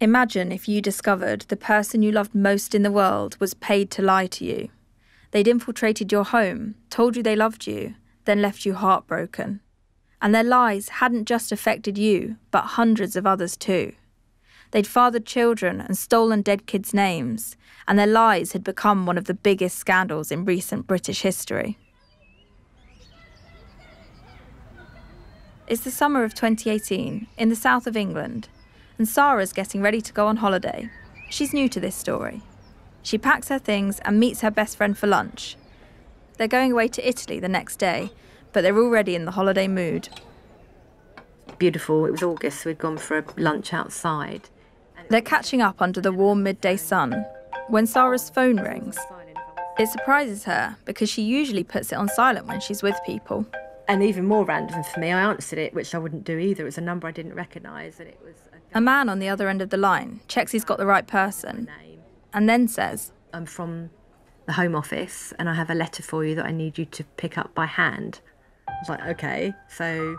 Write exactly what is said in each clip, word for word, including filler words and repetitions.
Imagine if you discovered the person you loved most in the world was paid to lie to you. They'd infiltrated your home, told you they loved you, then left you heartbroken. And their lies hadn't just affected you, but hundreds of others too. They'd fathered children and stolen dead kids' names, and their lies had become one of the biggest scandals in recent British history. It's the summer of twenty eighteen, in the south of England, and Sarah's getting ready to go on holiday. She's new to this story. She packs her things and meets her best friend for lunch. They're going away to Italy the next day, but they're already in the holiday mood. Beautiful. It was August, so we'd gone for a lunch outside. They're catching up under the warm midday sun when Sarah's phone rings. It surprises her because she usually puts it on silent when she's with people. And even more random for me, I answered it, which I wouldn't do either. It was a number I didn't recognise, and it was... A man on the other end of the line checks he's got the right person and then says, I'm from the Home Office and I have a letter for you that I need you to pick up by hand. I was like, OK, so...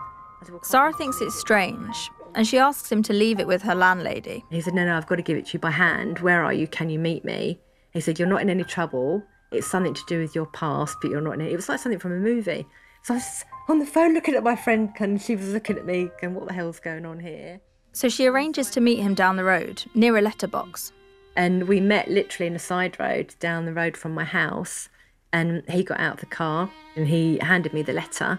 Sarah thinks it's strange and she asks him to leave it with her landlady. He said, no, no, I've got to give it to you by hand. Where are you? Can you meet me? He said, you're not in any trouble. It's something to do with your past, but you're not in it. It was like something from a movie. So I was on the phone looking at my friend and she was looking at me going, what the hell's going on here? So she arranges to meet him down the road, near a letterbox. And we met literally in a side road, down the road from my house, and he got out of the car and he handed me the letter.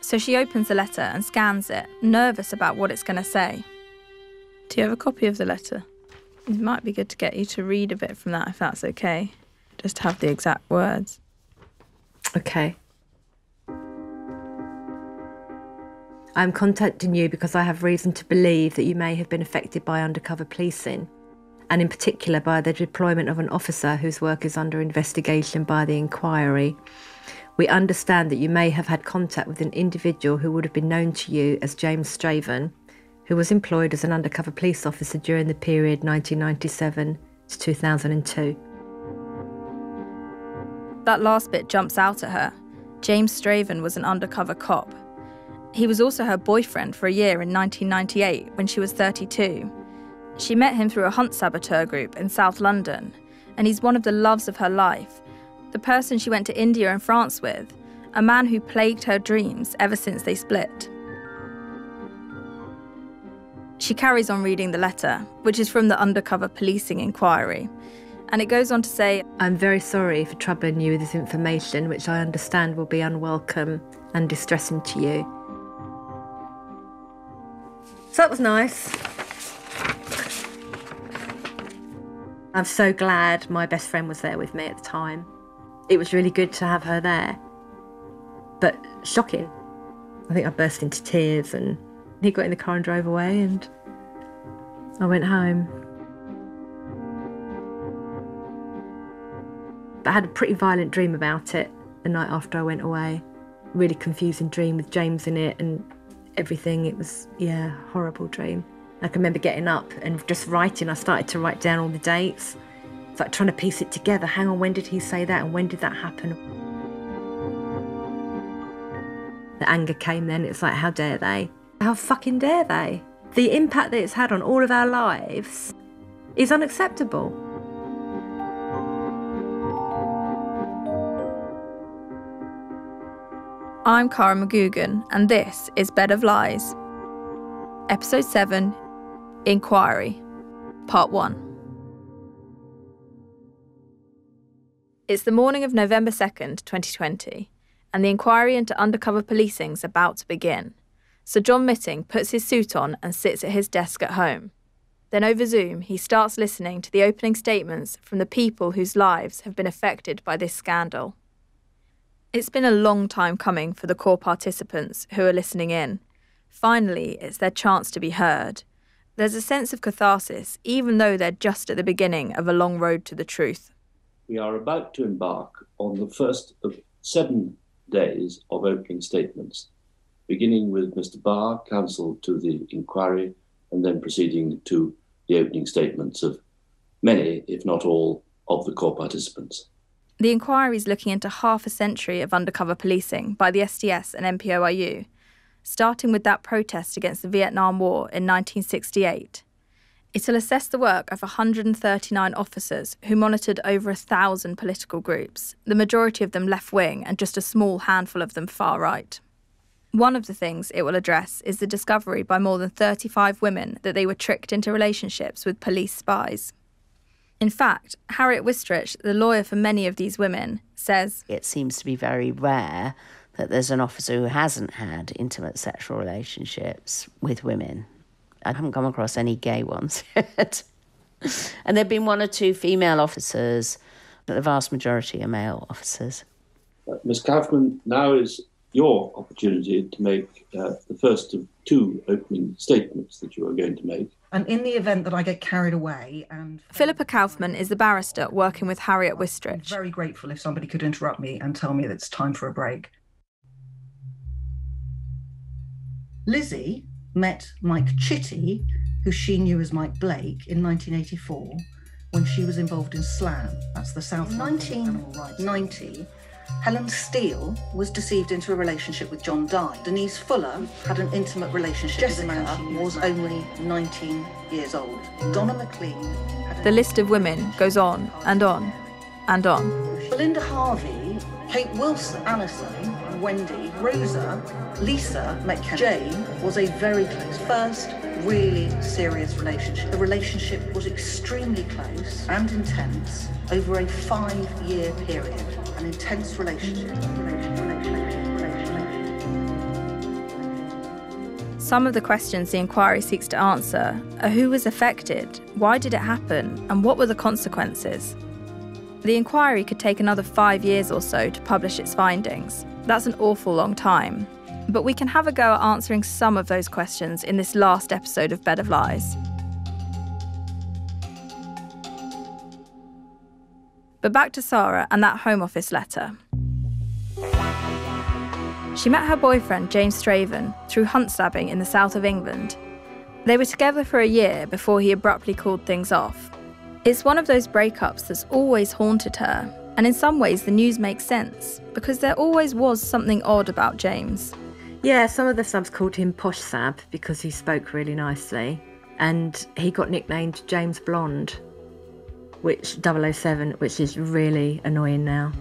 So she opens the letter and scans it, nervous about what it's going to say. Do you have a copy of the letter? It might be good to get you to read a bit from that, if that's OK. Just have the exact words. OK. I'm contacting you because I have reason to believe that you may have been affected by undercover policing, and in particular by the deployment of an officer whose work is under investigation by the inquiry. We understand that you may have had contact with an individual who would have been known to you as James Straven, who was employed as an undercover police officer during the period nineteen ninety-seven to two thousand two. That last bit jumps out at her. James Straven was an undercover cop. He was also her boyfriend for a year in nineteen ninety-eight, when she was thirty-two. She met him through a hunt saboteur group in South London, and he's one of the loves of her life, the person she went to India and France with, a man who plagued her dreams ever since they split. She carries on reading the letter, which is from the Undercover Policing Inquiry, and it goes on to say, I'm very sorry for troubling you with this information, which I understand will be unwelcome and distressing to you. So that was nice. I'm so glad my best friend was there with me at the time. It was really good to have her there. But shocking. I think I burst into tears and he got in the car and drove away and I went home. But I had a pretty violent dream about it the night after I went away. Really confusing dream with James in it and everything. It was, yeah, a horrible dream. I can remember getting up and just writing. I started to write down all the dates. It's like trying to piece it together. Hang on, when did he say that and when did that happen? The anger came then. It's like, how dare they? How fucking dare they? The impact that it's had on all of our lives is unacceptable. I'm Cara McGoogan, and this is Bed of Lies. Episode seven, Inquiry, Part one. It's the morning of November second, twenty twenty, and the inquiry into undercover policing's about to begin. So John Mitting puts his suit on and sits at his desk at home. Then over Zoom, he starts listening to the opening statements from the people whose lives have been affected by this scandal. It's been a long time coming for the core participants who are listening in. Finally, it's their chance to be heard. There's a sense of catharsis, even though they're just at the beginning of a long road to the truth. We are about to embark on the first of seven days of opening statements, beginning with Mister Barr, counsel to the inquiry, and then proceeding to the opening statements of many, if not all, of the core participants. The inquiry is looking into half a century of undercover policing by the S D S and M P O I U, starting with that protest against the Vietnam War in nineteen sixty-eight. It'll assess the work of one hundred thirty-nine officers who monitored over a thousand political groups, the majority of them left-wing and just a small handful of them far-right. One of the things it will address is the discovery by more than thirty-five women that they were tricked into relationships with police spies. In fact, Harriet Wistrich, the lawyer for many of these women, says, "It seems to be very rare that there's an officer who hasn't had intimate sexual relationships with women. I haven't come across any gay ones yet." And there have been one or two female officers, but the vast majority are male officers. Miss Kaufman, now is your opportunity to make uh, the first of two opening statements that you are going to make. And in the event that I get carried away and... Philippa Kaufman is the barrister working with Harriet Wistrich. I'm very grateful if somebody could interrupt me and tell me that it's time for a break. Lizzie met Mike Chitty, who she knew as Mike Blake, in nineteen eighty-four, when she was involved in SLAM. That's the South London Animal Rights. In nineteen ninety, Helen Steele was deceived into a relationship with John Dye. Denise Fuller had an intimate relationship Jessica with a man she was only nineteen years old. Donna McLean had... The list of women goes on and on and on. Belinda Harvey, Kate Wilson, Alison, Wendy, Rosa, Lisa, met Kennedy. Jane was a very close, first really serious relationship. The relationship was extremely close and intense over a five-year period. An intense relationship. Some of the questions the inquiry seeks to answer are who was affected, why did it happen, and what were the consequences? The inquiry could take another five years or so to publish its findings. That's an awful long time. But we can have a go at answering some of those questions in this last episode of Bed of Lies. But back to Sarah and that Home Office letter. She met her boyfriend, James Straven, through hunt stabbing in the south of England. They were together for a year before he abruptly called things off. It's one of those breakups that's always haunted her, and in some ways the news makes sense, because there always was something odd about James. Yeah, some of the subs called him Posh Sab because he spoke really nicely, and he got nicknamed James Blonde, which double oh seven, which is really annoying now.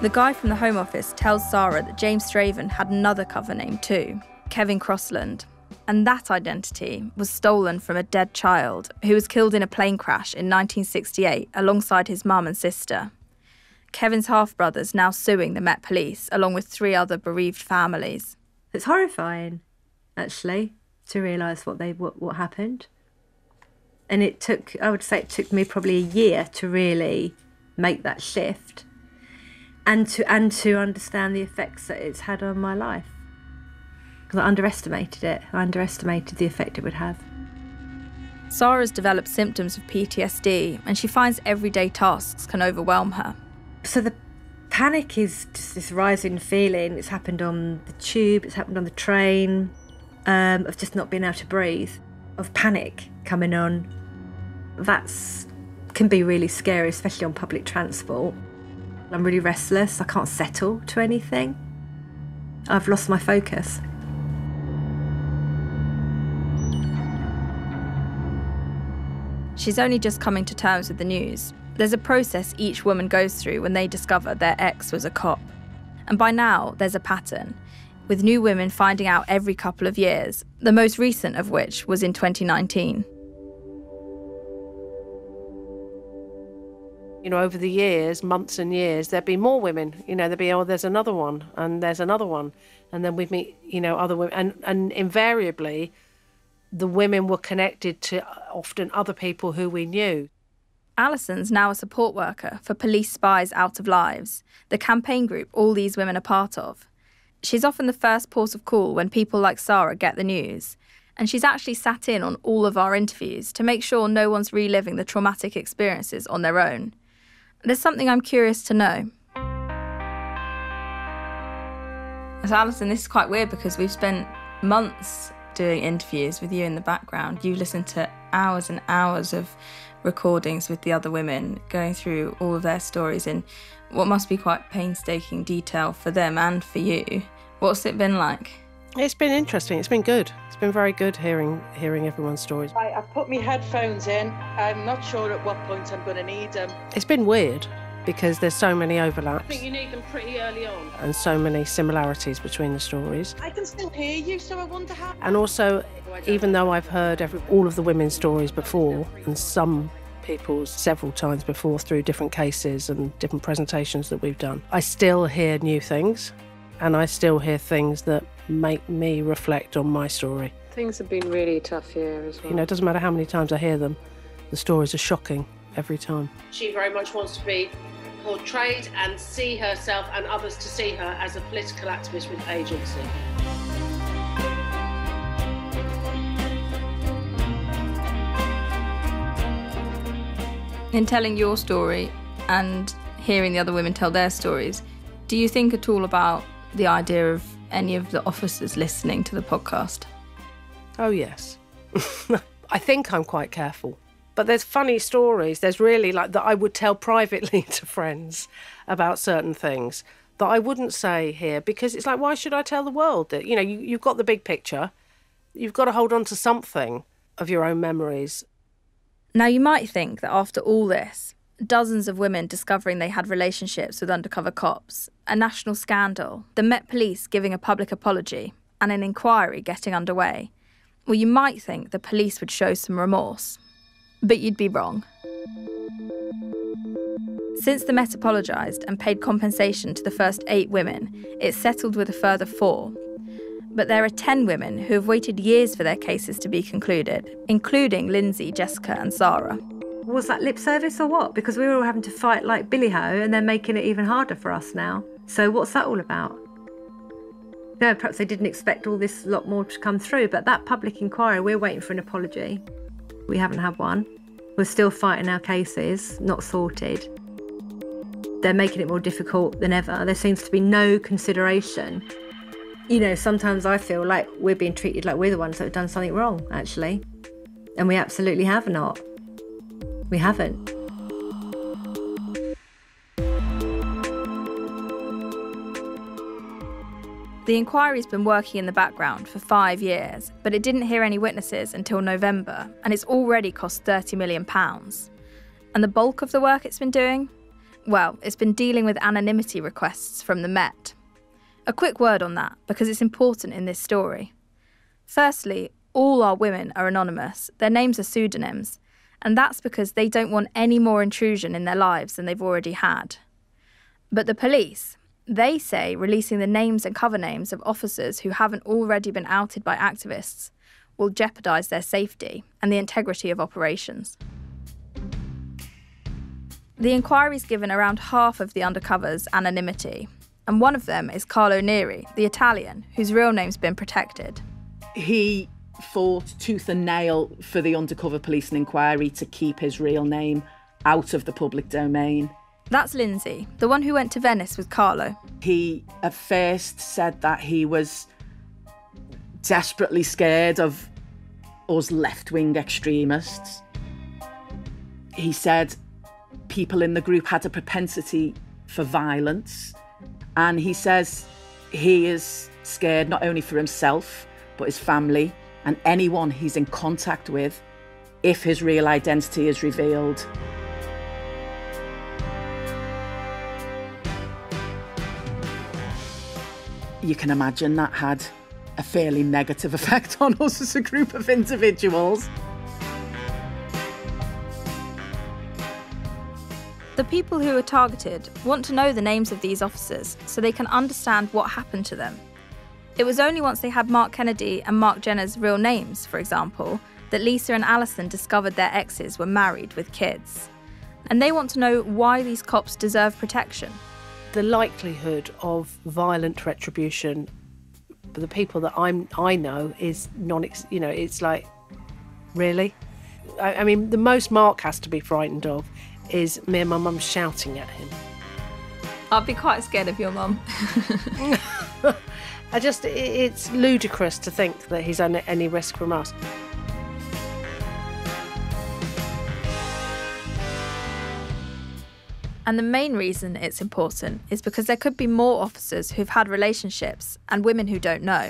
The guy from the Home Office tells Sarah that James Straven had another cover name too, Kevin Crossland. And that identity was stolen from a dead child who was killed in a plane crash in nineteen sixty-eight alongside his mum and sister. Kevin's half-brother's now suing the Met Police along with three other bereaved families. It's horrifying, actually, to realise what they what, what happened. And it took, I would say it took me probably a year to really make that shift and to, and to understand the effects that it's had on my life. Because I underestimated it. I underestimated the effect it would have. Sarah's developed symptoms of P T S D and she finds everyday tasks can overwhelm her. So the panic is just this rising feeling. It's happened on the tube, it's happened on the train, um, of just not being able to breathe, of panic coming on. That's can be really scary, especially on public transport. I'm really restless. I can't settle to anything. I've lost my focus. She's only just coming to terms with the news. There's a process each woman goes through when they discover their ex was a cop. And by now, there's a pattern, with new women finding out every couple of years, the most recent of which was in twenty nineteen. You know, over the years, months and years, there'd be more women. You know, there'd be, oh, there's another one, and there's another one. And then we'd meet, you know, other women. And, and invariably, the women were connected to often other people who we knew. Alison's now a support worker for Police Spies Out of Lives, the campaign group all these women are part of. She's often the first port of call when people like Sarah get the news, and she's actually sat in on all of our interviews to make sure no one's reliving the traumatic experiences on their own. There's something I'm curious to know. So Alison, this is quite weird because we've spent months doing interviews with you in the background. You listen to hours and hours of recordings with the other women, going through all of their stories in what must be quite painstaking detail for them and for you. What's it been like? It's been interesting. It's been good. It's been very good hearing hearing everyone's stories. I, I've put my headphones in. I'm not sure at what point I'm going to need them. It's been weird because there's so many overlaps. I think you need them pretty early on. And so many similarities between the stories. I can still hear you, so I wonder how... And also, even though I've heard every, all of the women's stories before, and some people's several times before through different cases and different presentations that we've done, I still hear new things. And I still hear things that make me reflect on my story. Things have been really tough here as well. You know, it doesn't matter how many times I hear them, the stories are shocking every time. She very much wants to be portrayed and see herself and others to see her as a political activist with agency. In telling your story and hearing the other women tell their stories, do you think at all about the idea of any of the officers listening to the podcast? Oh, yes. I think I'm quite careful. But there's funny stories. There's really, like, that I would tell privately to friends about certain things that I wouldn't say here, because it's like, why should I tell the world that, you know, you, you've got the big picture. You've got to hold on to something of your own memories. Now, you might think that after all this, dozens of women discovering they had relationships with undercover cops, a national scandal, the Met Police giving a public apology, and an inquiry getting underway. Well, you might think the police would show some remorse, but you'd be wrong. Since the Met apologised and paid compensation to the first eight women, it's settled with a further four. But there are ten women who have waited years for their cases to be concluded, including Lindsay, Jessica and Sarah. Was that lip service or what? Because we were all having to fight like billy ho, and they're making it even harder for us now. So what's that all about? No, perhaps they didn't expect all this lot more to come through, but that public inquiry, we're waiting for an apology. We haven't had one. We're still fighting our cases, not sorted. They're making it more difficult than ever. There seems to be no consideration. You know, sometimes I feel like we're being treated like we're the ones that have done something wrong, actually. And we absolutely have not. We haven't. The inquiry's been working in the background for five years, but it didn't hear any witnesses until November, and it's already cost thirty million pounds. And the bulk of the work it's been doing? Well, it's been dealing with anonymity requests from the Met. A quick word on that, because it's important in this story. Firstly, all our women are anonymous. Their names are pseudonyms. And that's because they don't want any more intrusion in their lives than they've already had. But the police, they say releasing the names and cover names of officers who haven't already been outed by activists will jeopardise their safety and the integrity of operations. The inquiry's given around half of the undercovers anonymity, and one of them is Carlo Neri, the Italian, whose real name's been protected. He... fought tooth and nail for the Undercover Policing Inquiry to keep his real name out of the public domain. That's Lindsay, the one who went to Venice with Carlo. He at first said that he was desperately scared of us left-wing extremists. He said people in the group had a propensity for violence, and he says he is scared not only for himself but his family and anyone he's in contact with, if his real identity is revealed. You can imagine that had a fairly negative effect on us as a group of individuals. The people who are targeted want to know the names of these officers so they can understand what happened to them. It was only once they had Mark Kennedy and Mark Jenner's real names, for example, that Lisa and Alison discovered their exes were married with kids. And they want to know why these cops deserve protection. The likelihood of violent retribution for the people that I'm, I know is non, you know, it's like, really? I, I mean, the most Mark has to be frightened of is me and my mum shouting at him. I'd be quite scared of your mum. I just, it's ludicrous to think that he's under any risk from us. And the main reason it's important is because there could be more officers who've had relationships and women who don't know.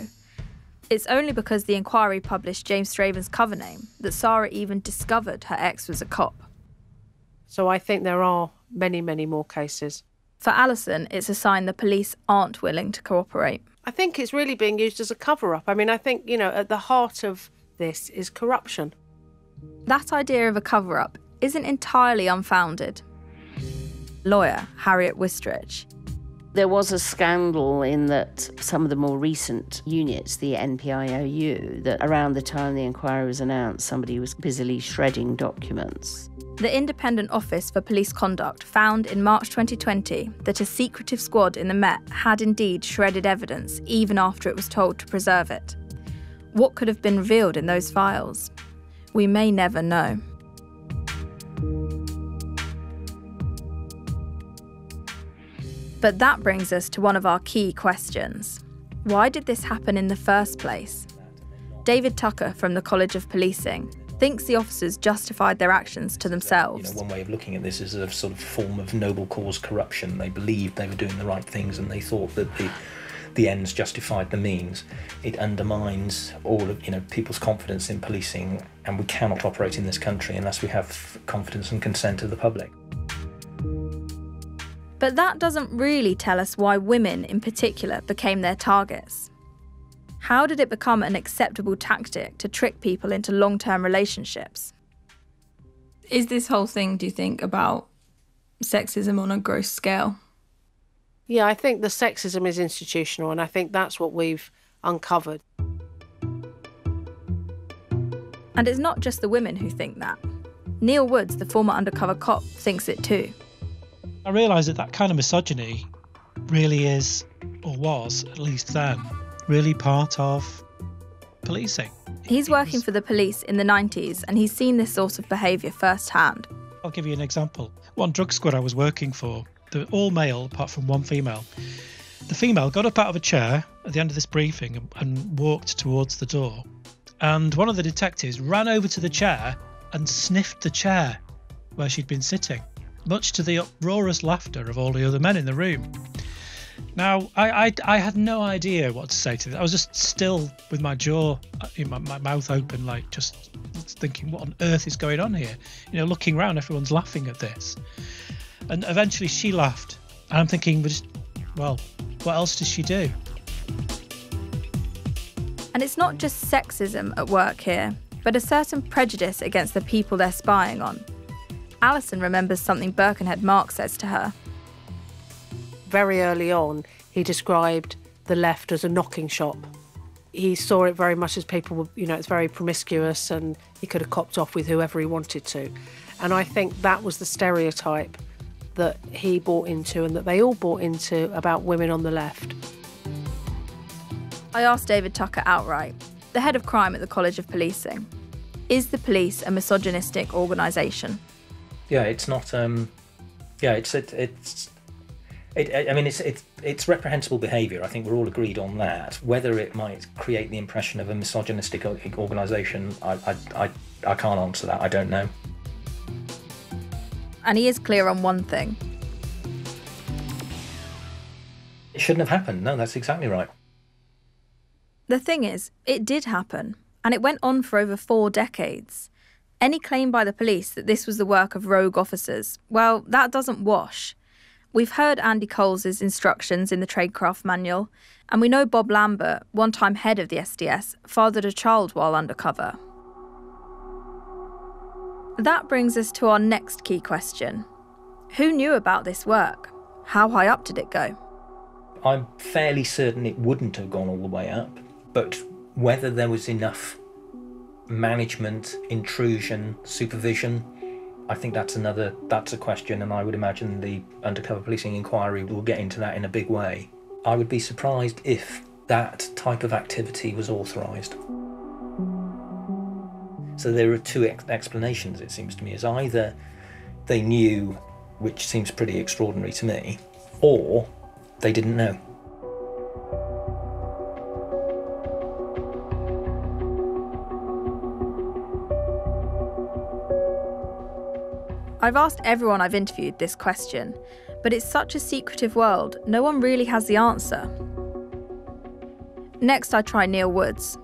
It's only because the inquiry published James Straven's cover name that Sarah even discovered her ex was a cop. So I think there are many, many more cases. For Alison, it's a sign the police aren't willing to cooperate. I think it's really being used as a cover-up. I mean, I think, you know, at the heart of this is corruption. That idea of a cover-up isn't entirely unfounded. Lawyer Harriet Wistrich. There was a scandal in that some of the more recent units, the N P I O U, that around the time the inquiry was announced, somebody was busily shredding documents. The Independent Office for Police Conduct found in March twenty twenty that a secretive squad in the Met had indeed shredded evidence even after it was told to preserve it. What could have been revealed in those files? We may never know. But that brings us to one of our key questions. Why did this happen in the first place? David Tucker from the College of Policing thinks the officers justified their actions to themselves. You know, one way of looking at this is a sort of form of noble cause corruption. They believed they were doing the right things and they thought that the, the ends justified the means. It undermines all of, you know, people's confidence in policing, and we cannot operate in this country unless we have confidence and consent of the public. But that doesn't really tell us why women in particular became their targets. How did it become an acceptable tactic to trick people into long-term relationships? Is this whole thing, do you think, about sexism on a gross scale? Yeah, I think the sexism is institutional, and I think that's what we've uncovered. And it's not just the women who think that. Neil Woods, the former undercover cop, thinks it too. I realise that that kind of misogyny really is, or was, at least then, really part of policing. He's working for the police in the nineties and he's seen this sort of behaviour firsthand. I'll give you an example. One drug squad I was working for, they were all male apart from one female. The female got up out of a chair at the end of this briefing and, and walked towards the door. And one of the detectives ran over to the chair and sniffed the chair where she'd been sitting, much to the uproarious laughter of all the other men in the room. Now, I, I, I had no idea what to say to this. I was just still with my jaw, in my, my mouth open, like just thinking, what on earth is going on here? You know, looking around, everyone's laughing at this. And eventually she laughed. And I'm thinking, well, what else does she do? And it's not just sexism at work here, but a certain prejudice against the people they're spying on. Alison remembers something Birkenhead Mark says to her. Very early on, he described the left as a knocking shop. He saw it very much as people were, you know, it's very promiscuous and he could have copped off with whoever he wanted to. And I think that was the stereotype that he bought into and that they all bought into about women on the left. I asked David Tucker outright, the head of crime at the College of Policing, is the police a misogynistic organisation? Yeah, it's not. Um, yeah, it's it, it's. It, I mean, it's it's it's reprehensible behaviour. I think we're all agreed on that. Whether it might create the impression of a misogynistic organisation, I, I I I can't answer that. I don't know. And he is clear on one thing. It shouldn't have happened. No, that's exactly right. The thing is, it did happen, and it went on for over four decades. Any claim by the police that this was the work of rogue officers, well, that doesn't wash. We've heard Andy Coles' instructions in the Tradecraft Manual, and we know Bob Lambert, one-time head of the S D S, fathered a child while undercover. That brings us to our next key question. Who knew about this work? How high up did it go? I'm fairly certain it wouldn't have gone all the way up, but whether there was enough management, intrusion, supervision, I think that's another, that's a question, and I would imagine the Undercover Policing Inquiry will get into that in a big way. I would be surprised if that type of activity was authorised. So there are two ex explanations, it seems to me, is either they knew, which seems pretty extraordinary to me, or they didn't know. I've asked everyone I've interviewed this question, but it's such a secretive world, no one really has the answer. Next, I try Neil Woods.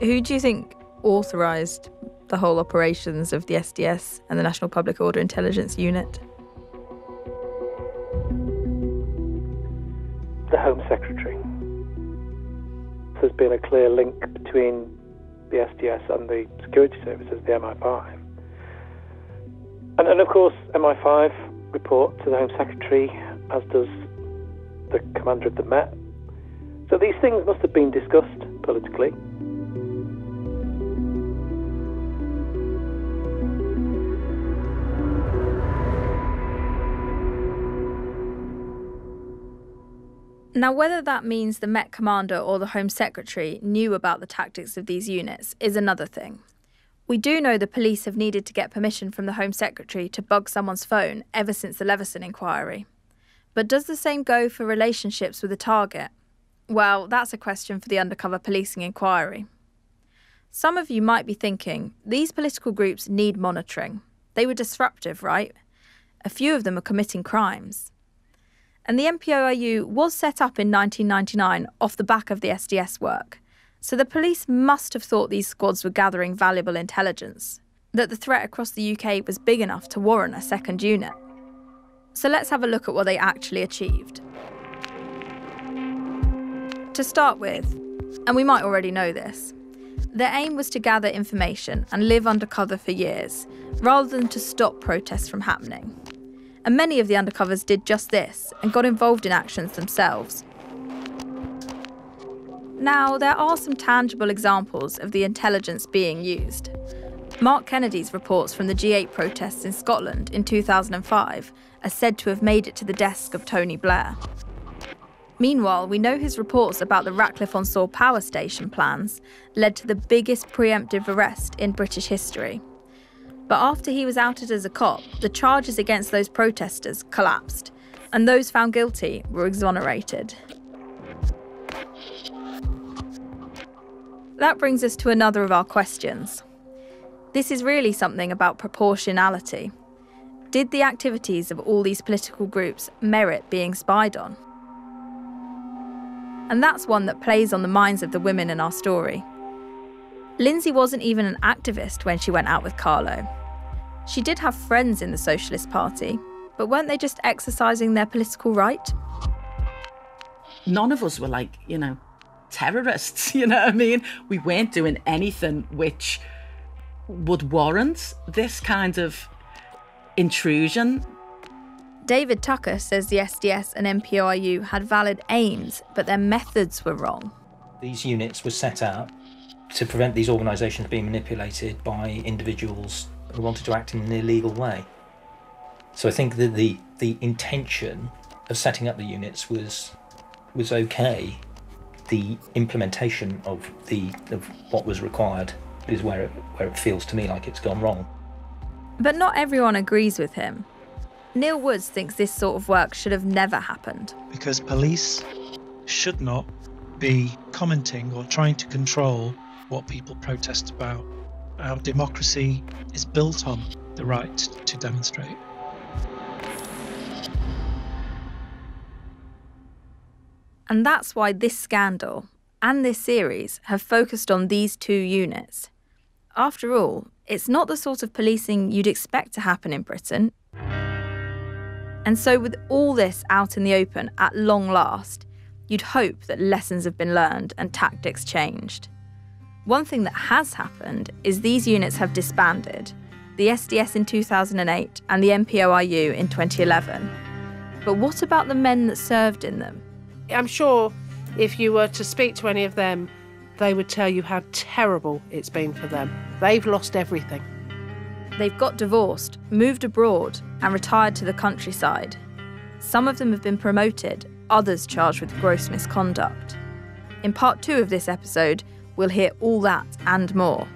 Who do you think authorised the whole operations of the S D S and the National Public Order Intelligence Unit? The Home Secretary. There's been a clear link between the S D S and the security services, the M I five. And, and of course, M I five report to the Home Secretary, as does the commander of the Met. So these things must have been discussed politically. Now, whether that means the Met commander or the Home Secretary knew about the tactics of these units is another thing. We do know the police have needed to get permission from the Home Secretary to bug someone's phone ever since the Leveson Inquiry. But does the same go for relationships with a target? Well, that's a question for the Undercover Policing Inquiry. Some of you might be thinking, these political groups need monitoring. They were disruptive, right? A few of them are committing crimes. And the M P O I U was set up in nineteen ninety-nine off the back of the S D S work, so the police must have thought these squads were gathering valuable intelligence, that the threat across the U K was big enough to warrant a second unit. So let's have a look at what they actually achieved. To start with, and we might already know this, their aim was to gather information and live undercover for years, rather than to stop protests from happening. And many of the undercovers did just this and got involved in actions themselves. Now, there are some tangible examples of the intelligence being used. Mark Kennedy's reports from the G eight protests in Scotland in two thousand five are said to have made it to the desk of Tony Blair. Meanwhile, we know his reports about the Ratcliffe-on-Soar power station plans led to the biggest preemptive arrest in British history. But after he was outed as a cop, the charges against those protesters collapsed, and those found guilty were exonerated. That brings us to another of our questions. This is really something about proportionality. Did the activities of all these political groups merit being spied on? And that's one that plays on the minds of the women in our story. Lindsay wasn't even an activist when she went out with Carlo. She did have friends in the Socialist Party, but weren't they just exercising their political right? None of us were like, you know, terrorists, you know what I mean? We weren't doing anything which would warrant this kind of intrusion. David Tucker says the S D S and M P O I U had valid aims, but their methods were wrong. These units were set up to prevent these organisations being manipulated by individuals who wanted to act in an illegal way. So I think that the, the intention of setting up the units was, was okay. The implementation of, the, of what was required is where it, where it feels to me like it's gone wrong. But not everyone agrees with him. Neil Woods thinks this sort of work should have never happened. Because police should not be commenting or trying to control what people protest about. Our democracy is built on the right to demonstrate. And that's why this scandal and this series have focused on these two units. After all, it's not the sort of policing you'd expect to happen in Britain. And so with all this out in the open at long last, you'd hope that lessons have been learned and tactics changed. One thing that has happened is these units have disbanded, the S D S in two thousand eight and the M P O I U in twenty eleven. But what about the men that served in them? I'm sure if you were to speak to any of them, they would tell you how terrible it's been for them. They've lost everything. They've got divorced, moved abroad, and retired to the countryside. Some of them have been promoted, others charged with gross misconduct. In part two of this episode, we'll hear all that and more.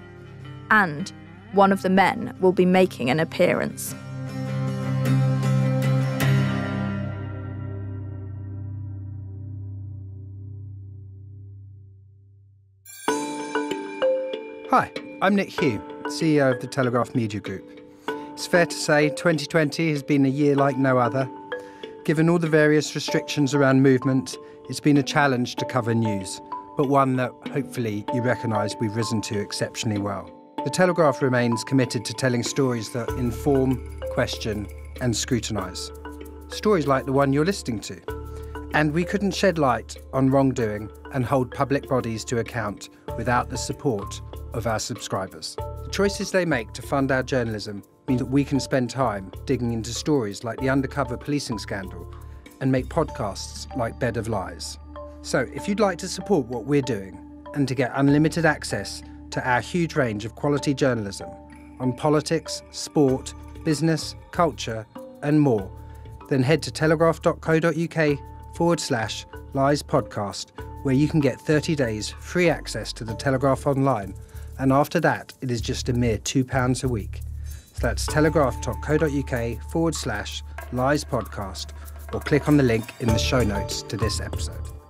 And one of the men will be making an appearance. Hi, I'm Nick Hugh, C E O of the Telegraph Media Group. It's fair to say twenty twenty has been a year like no other. Given all the various restrictions around movement, it's been a challenge to cover news, but one that hopefully you recognise we've risen to exceptionally well. The Telegraph remains committed to telling stories that inform, question and scrutinise. Stories like the one you're listening to. And we couldn't shed light on wrongdoing and hold public bodies to account without the support of our subscribers. The choices they make to fund our journalism mean that we can spend time digging into stories like the undercover policing scandal and make podcasts like Bed of Lies. So if you'd like to support what we're doing and to get unlimited access to our huge range of quality journalism on politics, sport, business, culture and more, then head to telegraph dot co dot uk forward slash lies podcast, where you can get thirty days free access to the Telegraph online, and after that it is just a mere two pounds a week. So that's telegraph dot co dot uk forward slash lies podcast, or click on the link in the show notes to this episode.